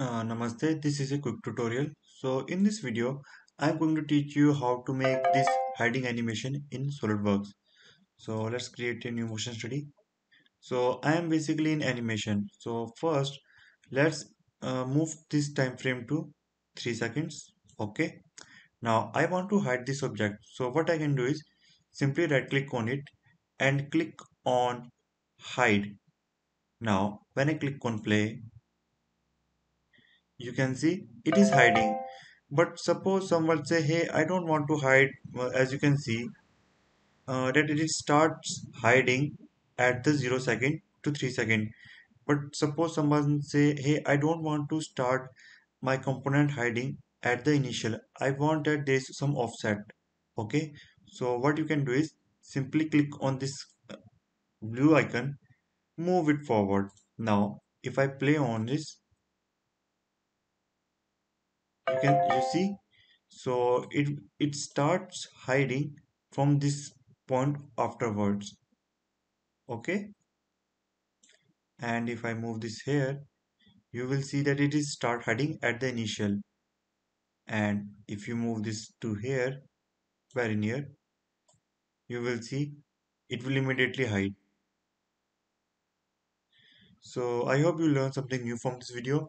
Namaste, this is a quick tutorial. So in this video I am going to teach you how to make this hiding animation in SolidWorks. So let's create a new motion study. So I am basically in animation. So first let's move this time frame to 3 seconds. Okay, now I want to hide this object. So what I can do is simply right click on it and click on hide. Now when I click on play, you can see it is hiding. But suppose someone say, hey, I don't want to hide. As you can see that it starts hiding at the 0 second to 3 second. But suppose someone say, hey, I don't want to start my component hiding at the initial. I want that there is some offset. Okay, so what you can do is simply click on this blue icon, move it forward. Now if I play on this, you see, so it starts hiding from this point afterwards. Okay, and if I move this here, you will see that it is start hiding at the initial. And if you move this to here, very near, you will see it will immediately hide. So I hope you learned something new from this video.